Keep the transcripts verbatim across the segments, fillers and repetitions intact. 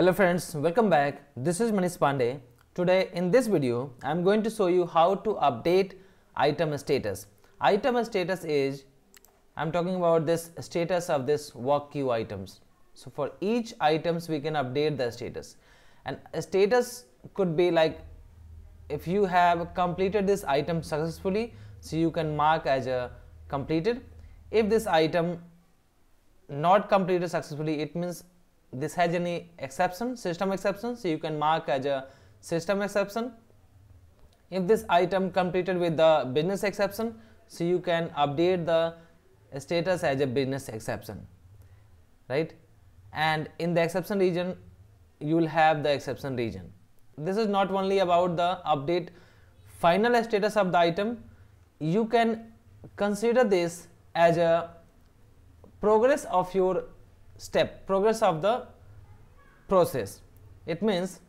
Hello friends, welcome back. This is Manish Pandey. Today in this video, I am going to show you how to update item status. Item status is, I am talking about this status of this work queue items. So for each items, we can update the status. And a status could be like, if you have completed this item successfully, so you can mark as a completed. If this item not completed successfully, it means this has any exception, system exception, so you can mark as a system exception. If this item completed with the business exception, so you can update the status as a business exception, right? And in the exception region, you will have the exception region. This is not only about the update final status of the item, you can consider this as a progress of your step, progress of the process. It means,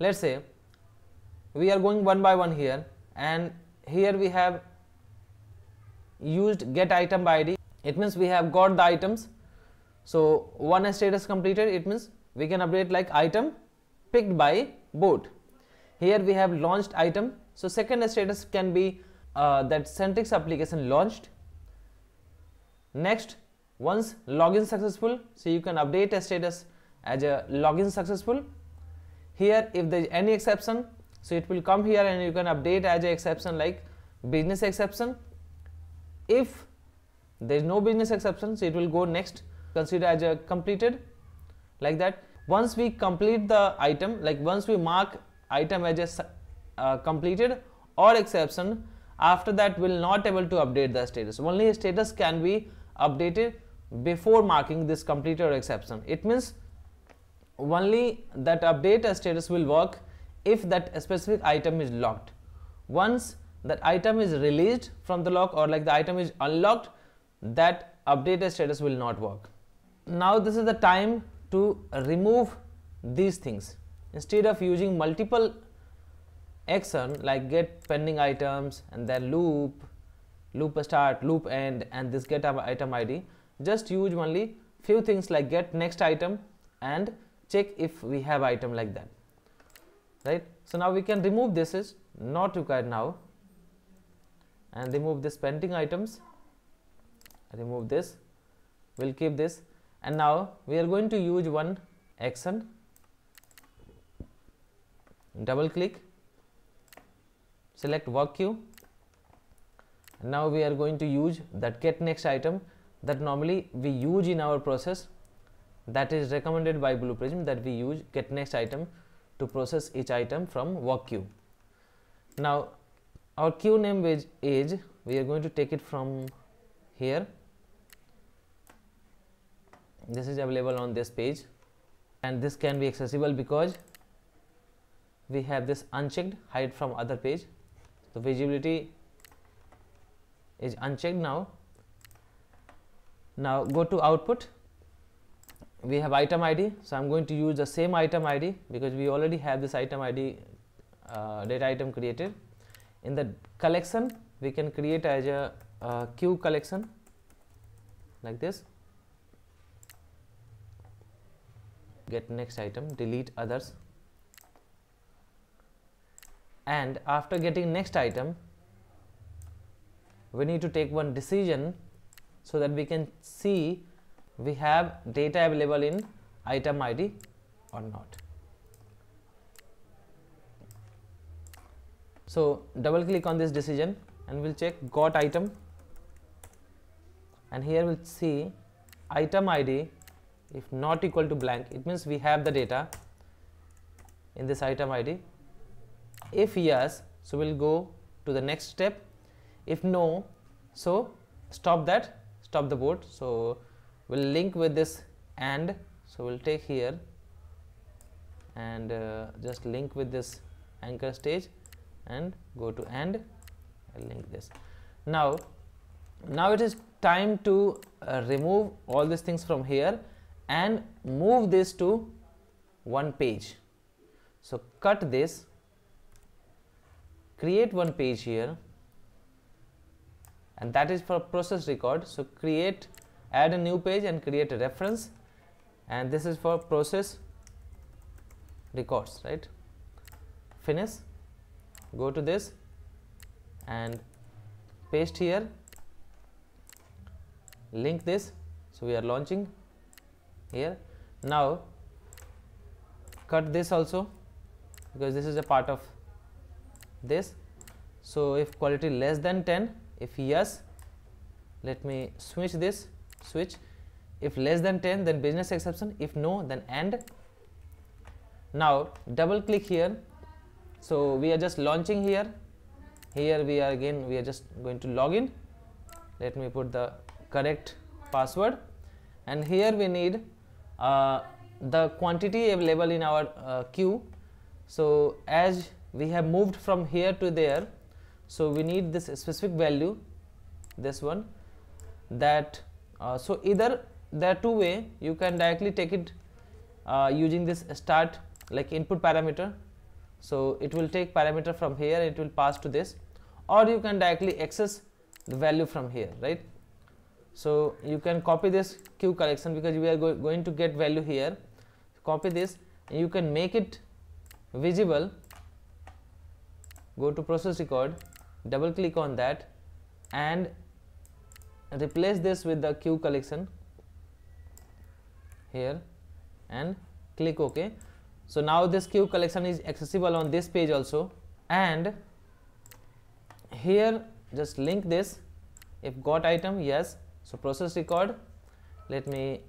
let's say we are going one by one here, and here we have used get item by I D. It means we have got the items. So one status completed, it means we can update like item picked by boat. Here we have launched item. So second status can be uh, that Centrix application launched. Next, once login successful, so you can update a status as a login successful. Here if there is any exception, so it will come here and you can update as a exception like business exception. If there is no business exception, so it will go next, consider as a completed, like that. Once we complete the item, like once we mark item as a uh, completed or exception, after that we will not able to update the status. Only a status can be updated before marking this completed or exception. It means only that update status will work if that specific item is locked. Once that item is released from the lock, or like the item is unlocked, that update status will not work. Now this is the time to remove these things. Instead of using multiple action like get pending items and then loop, loop start, loop end, and this get item I D, just use only few things like get next item and check if we have item, like that, right? So now we can remove this, is not required now, and remove this pending items, remove this, we'll keep this. And now we are going to use one action, double click, select work queue. Now we are going to use that get next item that normally we use in our process, that is recommended by Blue Prism, that we use get next item to process each item from work queue. Now our queue name is, is we are going to take it from here. This is available on this page, and this can be accessible because we have this unchecked hide from other page. So visibility is unchecked now. Now go to output. We have item I D, so I'm going to use the same item I D because we already have this item I D uh, data item created. In the collection, we can create as a uh, queue collection, like this. Get next item, delete others, and after getting next item, we need to take one decision so that we can see we have data available in item I D or not. So double click on this decision and we'll check got item, and here we'll see item I D if not equal to blank, it means we have the data in this item I D. If yes, so we'll go to the next step. If no, so stop that, stop the board. So we'll link with this and, so we'll take here and uh, just link with this anchor stage and go to and link this. Now, now it is time to uh, remove all these things from here and move this to one page. So cut this, create one page here, and that is for process record. So create, add a new page and create a reference, and this is for process records, right? Finish, go to this and paste here, link this. So we are launching here. Now cut this also, because this is a part of this. So if quality less than ten, if yes, let me switch this, switch. If less than ten, then business exception. If no, then end. Now double click here. So we are just launching here. Here we are again, we are just going to log in. Let me put the correct password. And here we need uh, the quantity available in our uh, queue. So as we have moved from here to there, so we need this specific value, this one, that uh, so either there are two way, you can directly take it uh, using this start like input parameter. So it will take parameter from here, it will pass to this, or you can directly access the value from here, right? So you can copy this queue collection, because we are go going to get value here. Copy this, and you can make it visible. Go to process record, double click on that and replace this with the queue collection here and click OK. So now this queue collection is accessible on this page also, and here just link this. If got item, yes. So process record, let me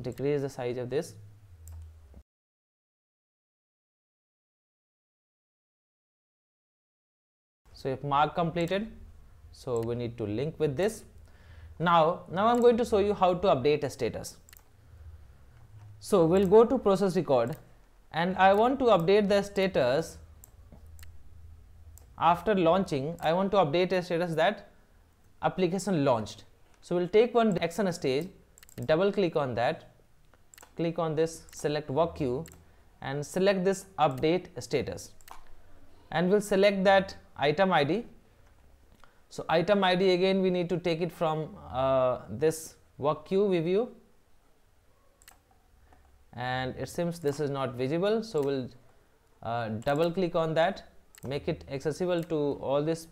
decrease the size of this. So if mark completed, so we need to link with this. Now, now I'm going to show you how to update a status. So we'll go to process record, and I want to update the status after launching. I want to update a status that application launched. So we'll take one action stage, double click on that, click on this, select work queue and select this update status, and we'll select that item I D. So item I D again we need to take it from uh, this work queue view, and it seems this is not visible. So we'll uh, double click on that, make it accessible to all this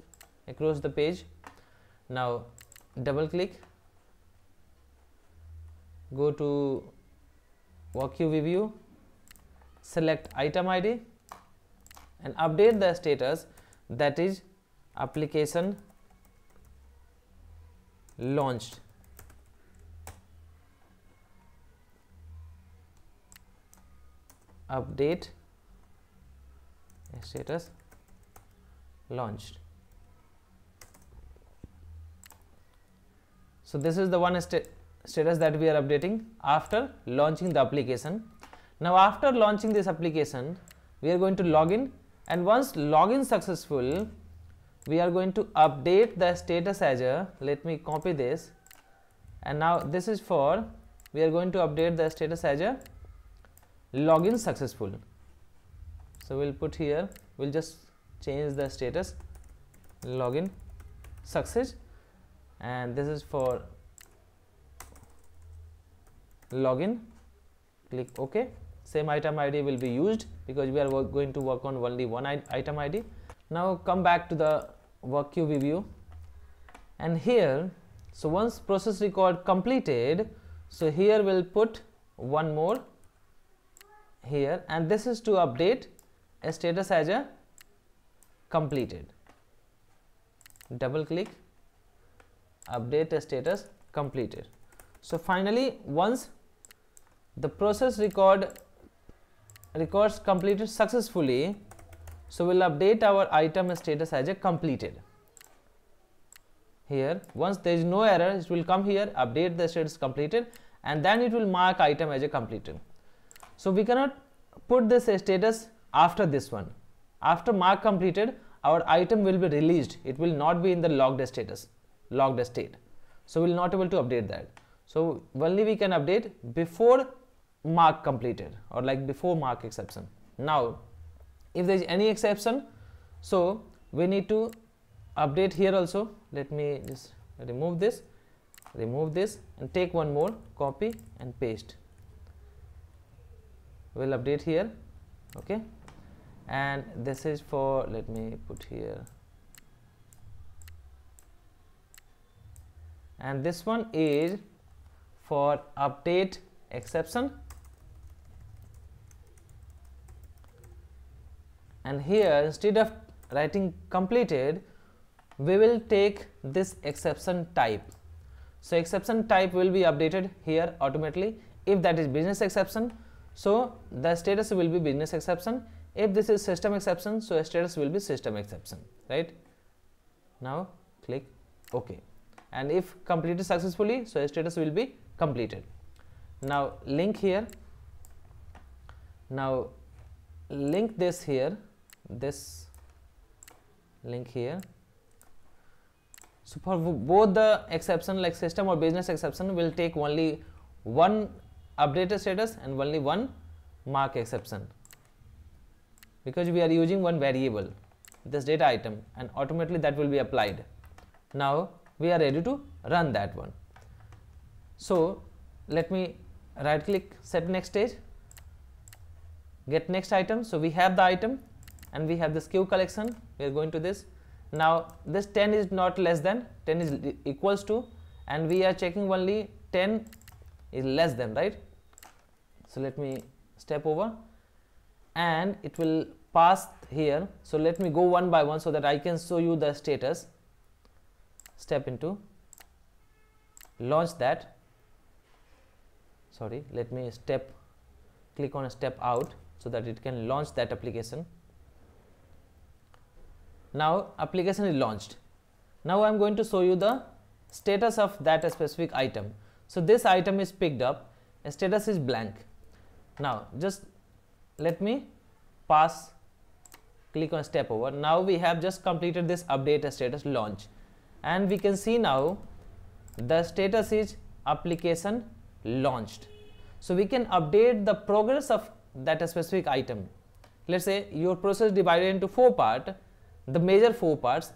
across the page. Now double click, go to work queue view, select item I D and update the status that is application launched. Update status launched. So this is the one sta status that we are updating after launching the application. Now after launching this application, we are going to log in, and once login successful, we are going to update the status as a, let me copy this, and now this is for, we are going to update the status as a login successful. So we'll put here, we'll just change the status login success, and this is for login. Click OK. Same item I D will be used, because we are work, going to work on only one item I D. Now come back to the work queue view, and here, so once process record completed, so here we'll put one more here, and this is to update a status as a completed. Double click, update a status completed. So finally, once the process record records completed successfully, so we'll update our item status as a completed. Here, once there is no error, it will come here, update the status completed, and then it will mark item as a completed. So we cannot put this status after this one. After mark completed, our item will be released. It will not be in the logged status, logged state. So we'll not able to update that. So only we can update before mark completed, or like before mark exception. Now, if there is any exception, so we need to update here also. Let me just remove this, remove this, and take one more, copy and paste. we'll update here, okay. And this is for, let me put here, and this one is for update exception. And here, instead of writing completed, we will take this exception type. So exception type will be updated here automatically. If that is business exception, so the status will be business exception. If this is system exception, so status will be system exception, right? Now click OK. And if completed successfully, so status will be completed. Now link here. Now link this here. This link here. So for both the exception like system or business exception, will take only one updated status and only one mark exception, because we are using one variable, this data item, and automatically that will be applied. Now we are ready to run that one. So let me right click, set next stage, get next item. So we have the item and we have this queue collection. We are going to this. Now this ten is not less than, ten is equals to, and we are checking only ten is less than, right? So let me step over and it will pass here. So let me go one by one so that I can show you the status. Step into, launch that. Sorry, let me step, click on step out so that it can launch that application. Now application is launched. Now I am going to show you the status of that specific item. So this item is picked up, status is blank. Now just let me pass, click on step over. Now we have just completed this update status launch, and we can see now the status is application launched. So we can update the progress of that specific item. Let's say your process divided into four parts, the major four parts,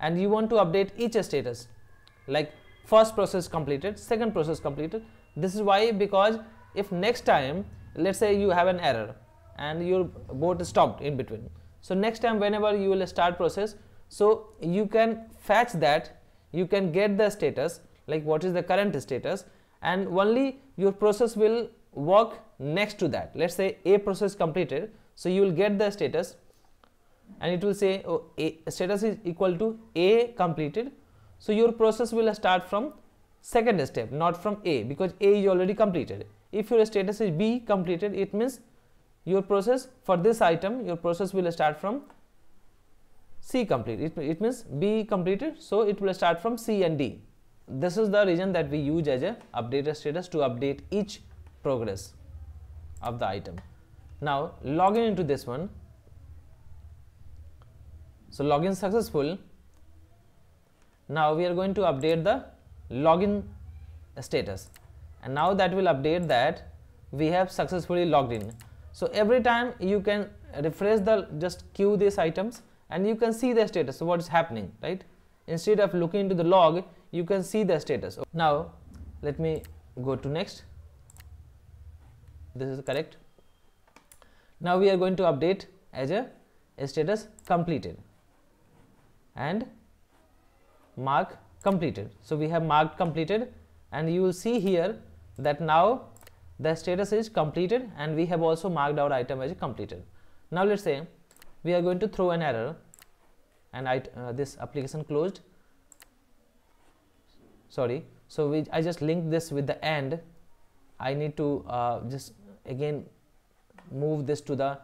and you want to update each status, like first process completed, second process completed. This is why, because if next time, let's say you have an error and your boat stopped in between, so next time whenever you will start process, so you can fetch that, you can get the status, like what is the current status, and only your process will work next to that. Let's say a process completed, so you will get the status and it will say, oh, a status is equal to a completed. So your process will start from second step, not from a, because a is already completed. If your status is b completed, it means your process for this item, your process will start from C complete. It, it means B completed, so it will start from C and D. This is the reason that we use as a updater status to update each progress of the item. Now login into this one. So login successful. Now we are going to update the login status, and now that will update that we have successfully logged in. So every time you can refresh the, just queue these items, and you can see the status, what is happening, right? Instead of looking into the log, you can see the status. Now let me go to next. This is correct. Now we are going to update as a, a status completed and mark completed. So we have marked completed, and you will see here that now the status is completed, and we have also marked our item as completed. Now let's say we are going to throw an error, and I, uh, this application closed. Sorry, so we, I just linked this with the AND. I need to uh, just again move this to the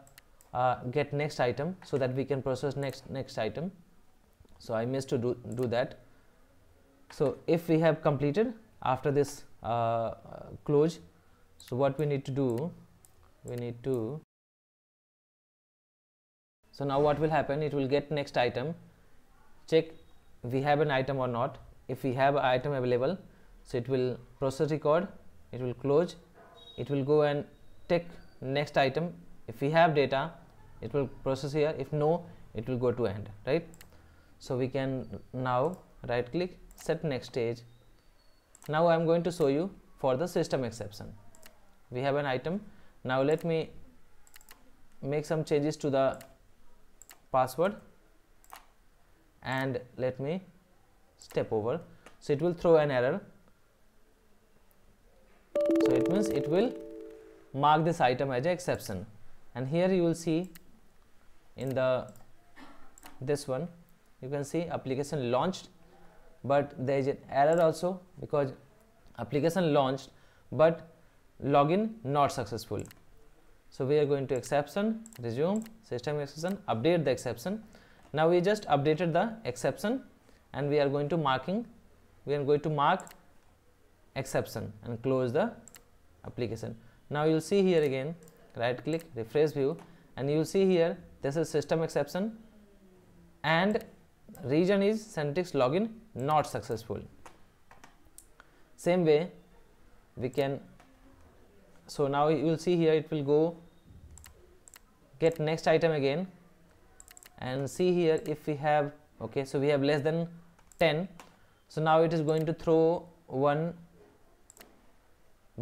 uh, get next item so that we can process next next item. So I missed to do, do that. So if we have completed after this uh, uh, close, so what we need to do, we need to. So now what will happen, it will get next item, check we have an item or not. If we have an item available, so it will process record, it will close, it will go and take next item. If we have data, it will process here. If no, it will go to end, right? So we can now right click, set next stage. Now I am going to show you for the system exception. We have an item. Now let me make some changes to the password and let me step over. So it will throw an error. So it means it will mark this item as an exception. And here you will see in the this one you can see application launched, but there is an error also because application launched but login not successful. So we are going to exception, resume, system exception, update the exception. Now we just updated the exception and we are going to marking, we are going to mark exception and close the application. Now you will see here again, right click, refresh view, and you will see here this is system exception and reason is Centrix login not successful. Same way we can, so now you will see here it will go get next item again and see here if we have, okay, so we have less than ten. So now it is going to throw one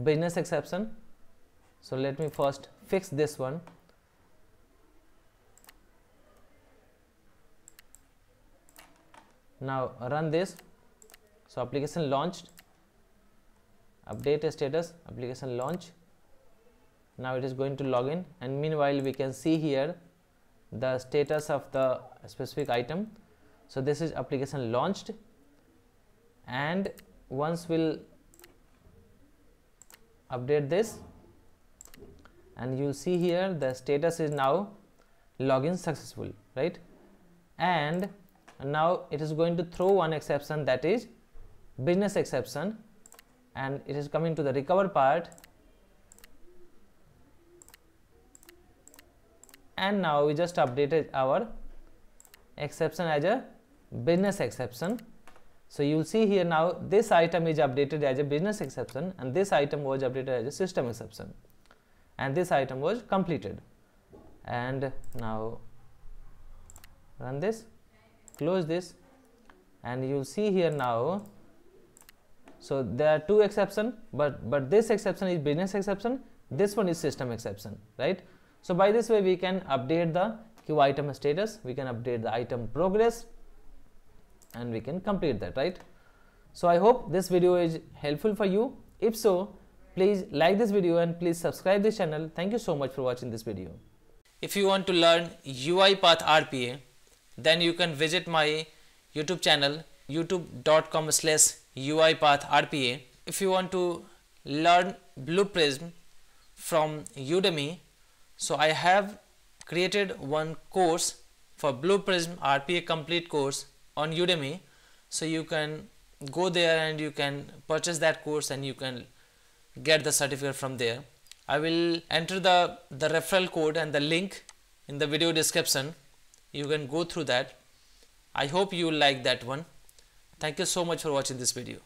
business exception. So let me first fix this one. Now run this. So application launched, update status, application launch. Now it is going to log in, and meanwhile we can see here the status of the specific item. So this is application launched, and once we'll update this, and you'll see here the status is now login successful, right? And now it is going to throw one exception, that is business exception, and it is coming to the recover part. And now we just updated our exception as a business exception. So you will see here now this item is updated as a business exception and this item was updated as a system exception. And this item was completed. And now run this, close this, and you see here now, so there are two exceptions, but, but this exception is business exception, this one is system exception, right? So by this way we can update the queue item status, we can update the item progress, and we can complete that, right? So I hope this video is helpful for you. If so, please like this video and please subscribe this channel. Thank you so much for watching this video. If you want to learn UiPath R P A, then you can visit my YouTube channel youtube dot com slash UiPath R P A. If you want to learn Blue Prism from Udemy, so I have created one course for Blue Prism R P A complete course on Udemy. So you can go there and you can purchase that course and you can get the certificate from there. I will enter the, the referral code and the link in the video description. You can go through that. I hope you like that one. Thank you so much for watching this video.